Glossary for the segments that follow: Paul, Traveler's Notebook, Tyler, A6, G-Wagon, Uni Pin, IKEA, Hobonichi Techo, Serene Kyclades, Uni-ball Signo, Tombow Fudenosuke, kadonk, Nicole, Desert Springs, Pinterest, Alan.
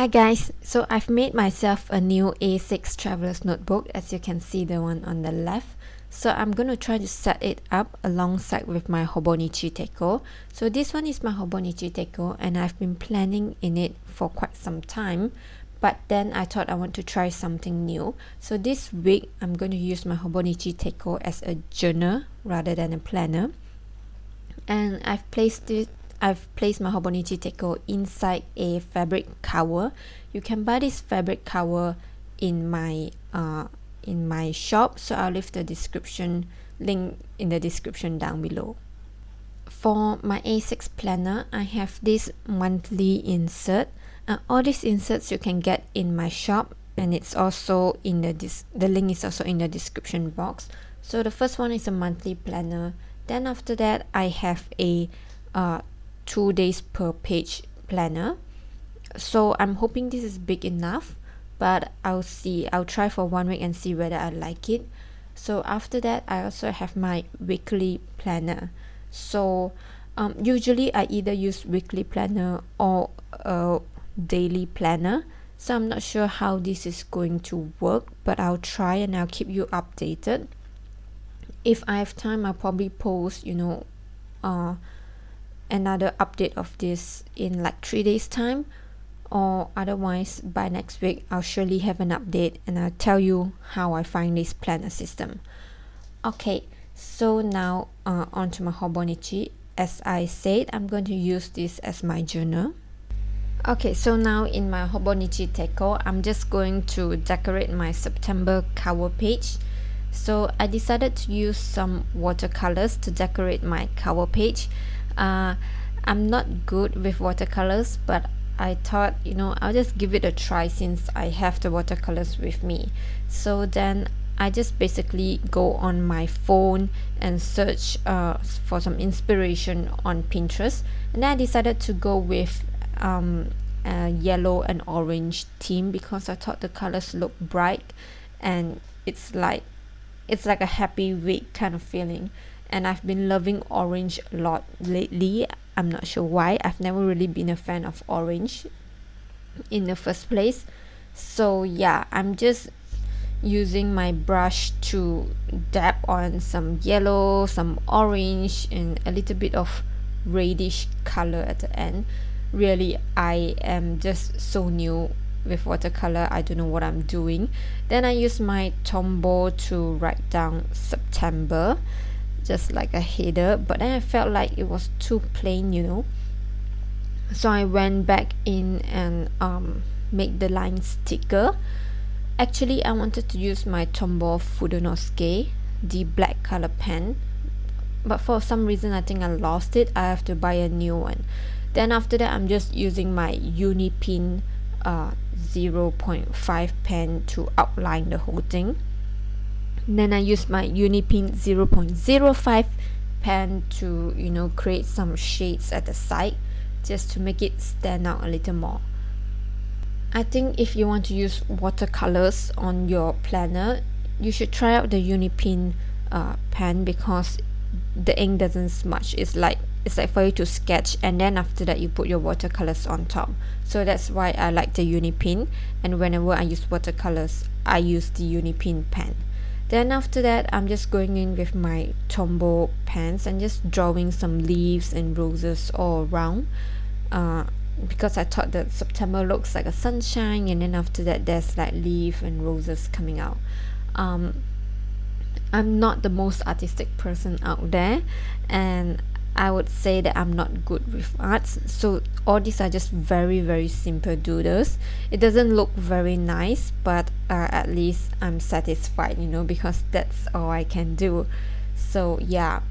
Hi guys, so I've made myself a new A6 Traveler's Notebook, as you can see the one on the left. So I'm going to try to set it up alongside with my Hobonichi Techo. So this one is my Hobonichi Techo and I've been planning in it for quite some time. But then I thought I want to try something new. So this week I'm going to use my Hobonichi Techo as a journal rather than a planner. And I've placed my Hobonichi Techo inside a fabric cover. You can buy this fabric cover in my shop, so I'll leave the description link in the description down below. For my A6 planner, I have this monthly insert. All these inserts you can get in my shop, and it's also in the link is also in the description box. So the first one is a monthly planner. Then after that, I have a 2 days per page planner. So I'm hoping this is big enough, but I'll see. I'll try for 1 week and see whether I like it. So after that, I also have my weekly planner. So usually I either use weekly planner or a daily planner. So I'm not sure how this is going to work, but I'll try and I'll keep you updated. If I have time, I'll probably post, you know, another update of this in like 3 days time, or otherwise by next week I'll surely have an update and I'll tell you how I find this planner system. Okay, so now onto my Hobonichi. As I said, I'm going to use this as my journal. Okay, so now in my Hobonichi Techo, I'm just going to decorate my September cover page. So I decided to use some watercolors to decorate my cover page. I'm not good with watercolors, but I thought, you know, I'll just give it a try since I have the watercolors with me. So then I just basically go on my phone and search for some inspiration on Pinterest, and then I decided to go with a yellow and orange theme because I thought the colors look bright and it's like a happy week kind of feeling. And I've been loving orange a lot lately. I'm not sure why. I've never really been a fan of orange in the first place. So yeah, I'm just using my brush to dab on some yellow, some orange, and a little bit of reddish color at the end. Really, I am just so new with watercolor. I don't know what I'm doing. Then I use my Tombow to write down September, just like a header, but then I felt like it was too plain, you know, so I went back in and made the lines thicker. Actually, I wanted to use my Tombow Fudenosuke, the black color pen, but for some reason I think I lost it. I have to buy a new one. Then after that, I'm just using my Uni Pin 0.5 pen to outline the whole thing. Then I used my Uni Pin 0.05 pen to, you know, create some shades at the side just to make it stand out a little more. I think if you want to use watercolors on your planner, you should try out the Uni Pin pen because the ink doesn't smudge. It's like for you to sketch and then after that you put your watercolors on top. So that's why I like the Uni Pin, and whenever I use watercolors, I use the Uni Pin pen. Then after that, I'm just going in with my Tombow pens and just drawing some leaves and roses all around, because I thought that September looks like a sunshine, and then after that there's like leaf and roses coming out. I'm not the most artistic person out there, and I would say that I'm not good with arts, so all these are just very, very simple doodles. It doesn't look very nice, but at least I'm satisfied, you know, because that's all I can do. So yeah,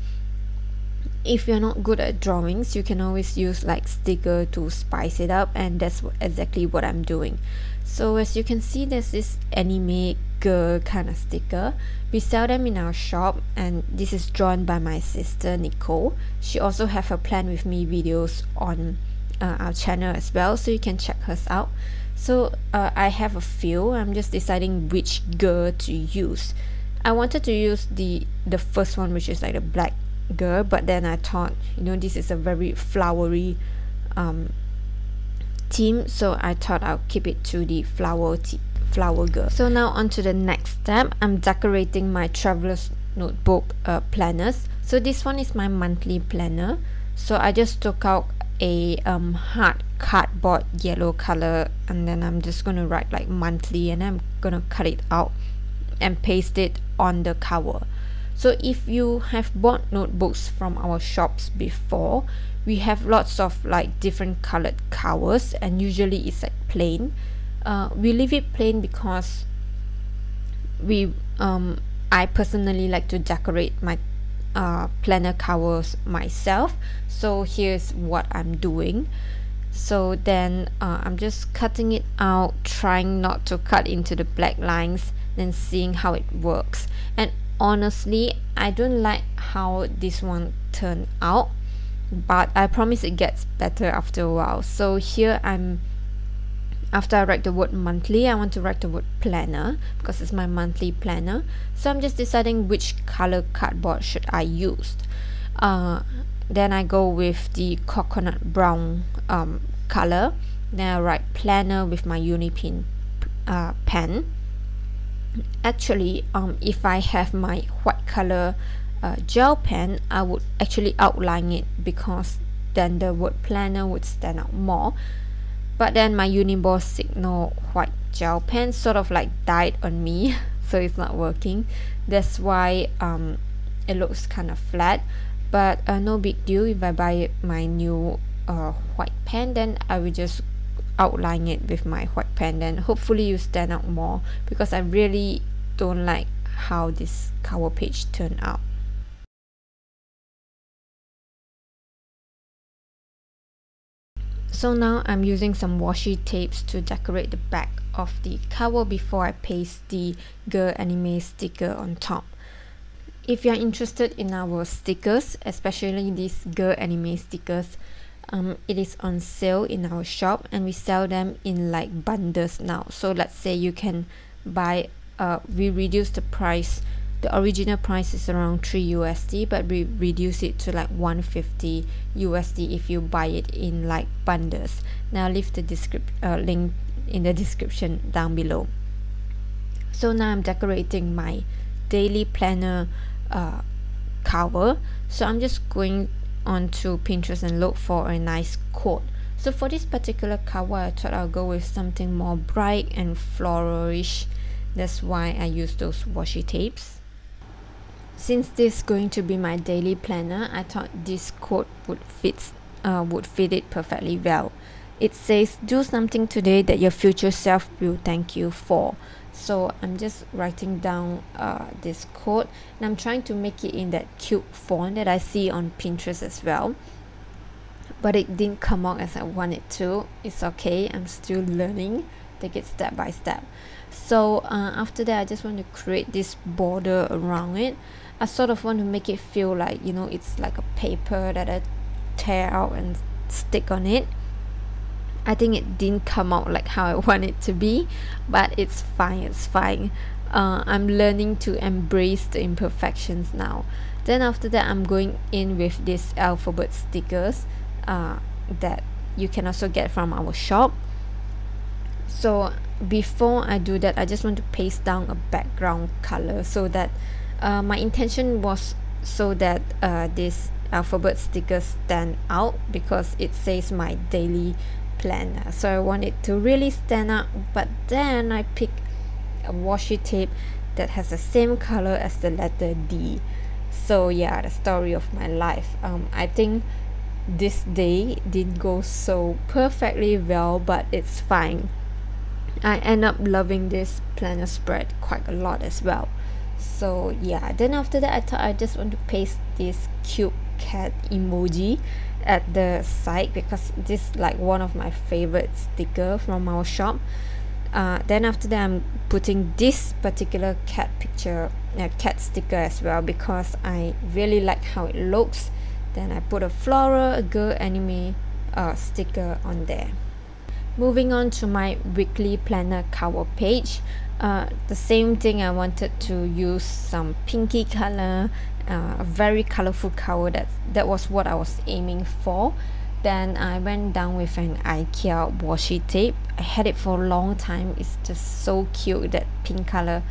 if you're not good at drawings, you can always use like sticker to spice it up, and that's exactly what I'm doing. So as you can see, there's this anime girl kind of sticker. We sell them in our shop, and this is drawn by my sister Nicole. She also have her Plan With Me videos on our channel as well, so you can check hers out. So I have a few. I'm just deciding which girl to use. I wanted to use the first one, which is like the black girl, but then I thought, you know, this is a very flowery theme, so I thought I'll keep it to the flower girl. So now on to the next step. I'm decorating my Traveler's Notebook planners. So this one is my monthly planner. So I just took out a hard cardboard yellow color, and then I'm just gonna write like monthly, and I'm gonna cut it out and paste it on the cover. So if you have bought notebooks from our shops before, we have lots of like different colored covers, and usually it's like plain. We leave it plain because we I personally like to decorate my planner covers myself. So here's what I'm doing. So then I'm just cutting it out, trying not to cut into the black lines, then seeing how it works. And honestly, I don't like how this one turned out, but I promise it gets better after a while. So here I'm, after I write the word monthly, I want to write the word planner because it's my monthly planner. So I'm just deciding which color cardboard should I use. Then I go with the coconut brown color. Then I write planner with my Uni Pin pen. Actually, if I have my white color gel pen, I would actually outline it because then the word planner would stand out more. But then my Uni-ball Signo white gel pen sort of like died on me, so it's not working. That's why it looks kind of flat, but no big deal. If I buy my new white pen, then I will just outline it with my white pen, then hopefully you stand out more, because I really don't like how this cover page turned out. So now I'm using some washi tapes to decorate the back of the cover before I paste the girl anime sticker on top. If you're interested in our stickers, especially these girl anime stickers, it is on sale in our shop, and we sell them in like bundles now. So let's say you can buy, we reduce the price. The original price is around $3 USD, but we reduce it to like $1.50 USD if you buy it in like bundles. Now I'll leave the link in the description down below. So now I'm decorating my daily planner cover. So I'm just going onto Pinterest and look for a nice quote. So for this particular cover, I thought I'll go with something more bright and floralish. That's why I use those washi tapes. Since this is going to be my daily planner, I thought this quote would fit it perfectly well. It says, "Do something today that your future self will thank you for." So I'm just writing down this quote, and I'm trying to make it in that cute font that I see on Pinterest as well. But it didn't come out as I wanted to. It's okay, I'm still learning. Take it step by step. So after that, I just want to create this border around it. I sort of want to make it feel like, you know, it's like a paper that I tear out and stick on it. I think it didn't come out like how I want it to be, but it's fine, it's fine. I'm learning to embrace the imperfections now. Then after that, I'm going in with these alphabet stickers that you can also get from our shop. So before I do that, I just want to paste down a background color, so that my intention was so that this alphabet stickers stand out, because it says my daily planner, so I want it to really stand out. But then I pick a washi tape that has the same color as the letter D. So yeah, the story of my life. I think this day didn't go so perfectly well, but it's fine. I end up loving this planner spread quite a lot as well. So yeah, then after that, I thought I just want to paste this cute cat emoji at the side, because this is like one of my favorite stickers from our shop. Then after that, I'm putting this particular cat picture, cat sticker as well, because I really like how it looks. Then I put a floral, a girl anime sticker on there. Moving on to my weekly planner cover page, the same thing. I wanted to use some pinky color, a very colorful cover. That was what I was aiming for. Then I went down with an IKEA washi tape. I had it for a long time. It's just so cute, that pink color,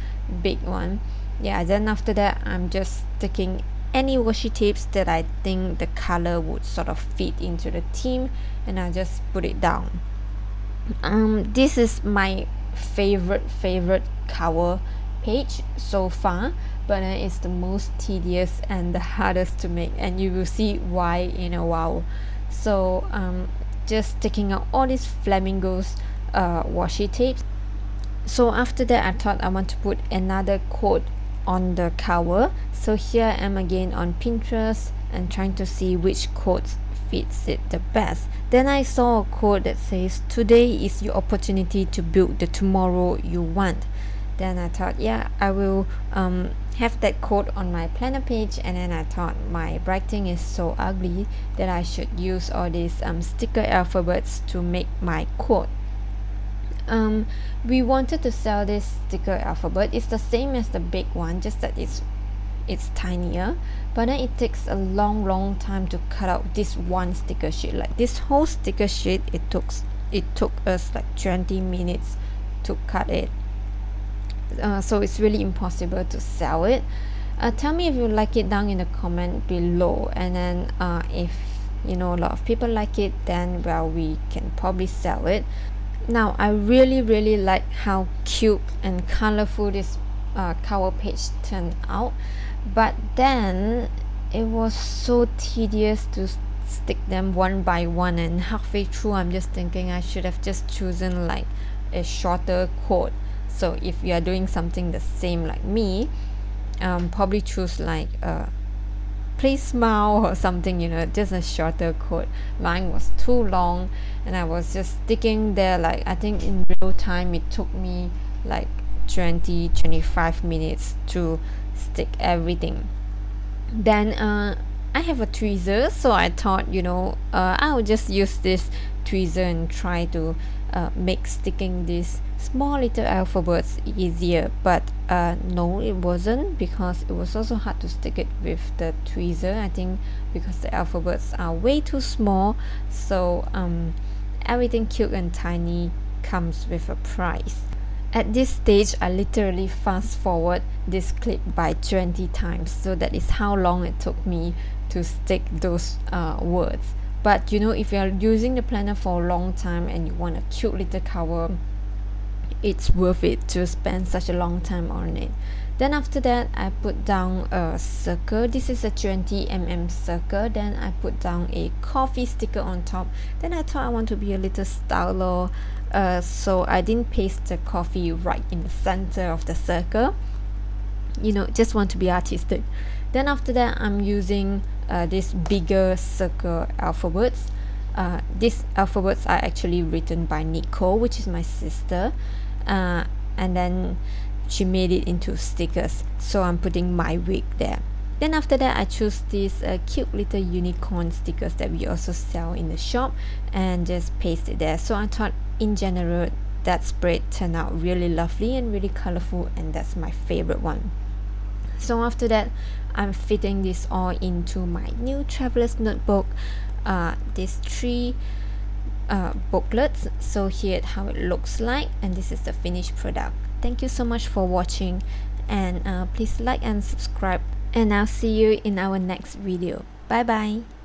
big one. Yeah, then after that I'm just sticking any washi tapes that I think the color would sort of fit into the theme, and I just put it down. This is my favorite cover page so far, but it's the most tedious and the hardest to make, and you will see why in a while. So just taking out all these flamingos washi tapes. So after that I thought I want to put another quote on the cover, so here I am again on Pinterest and trying to see which quotes fits it the best. Then I saw a quote that says, "Today is your opportunity to build the tomorrow you want." Then I thought, yeah, I will have that quote on my planner page. And then I thought my writing is so ugly that I should use all these sticker alphabets to make my quote. We wanted to sell this sticker alphabet. It's the same as the big one, just that it's tinier, but then it takes a long time to cut out this one sticker sheet. Like this whole sticker sheet, it took us like 20 minutes to cut it. So it's really impossible to sell it. Tell me if you like it down in the comment below, and then if you know a lot of people like it, then well, we can probably sell it. Now I really like how cute and colorful this cover page turned out, but then it was so tedious to stick them one by one, and halfway through I'm just thinking I should have just chosen like a shorter quote. So if you are doing something the same like me, probably choose like "please smile" or something, you know, just a shorter quote. Mine was too long, and I was just sticking there like, I think in real time it took me like 20-25 minutes to stick everything. Then I have a tweezer, so I thought, you know, I'll just use this tweezer and try to make sticking these small little alphabets easier. But no, it wasn't, because it was also hard to stick it with the tweezer, I think, because the alphabets are way too small. So everything cute and tiny comes with a price. At this stage I literally fast forward this clip by 20 times, so that is how long it took me to stick those words. But you know, if you're using the planner for a long time and you want a cute little cover, it's worth it to spend such a long time on it. Then after that I put down a circle. This is a 20mm circle. Then I put down a coffee sticker on top. Then I thought I want to be a little stylo, so I didn't paste the coffee right in the center of the circle, you know, just want to be artistic. Then after that I'm using this bigger circle alphabets. These alphabets are actually written by Nicole, which is my sister, and then she made it into stickers, so I'm putting my wig there. Then after that I choose these cute little unicorn stickers that we also sell in the shop, and just paste it there. So I thought in general that spread turned out really lovely and really colorful, and that's my favorite one. So after that I'm fitting this all into my new Traveler's Notebook, these three booklets. So here's how it looks like, and this is the finished product. Thank you so much for watching, and please like and subscribe, and I'll see you in our next video. Bye bye.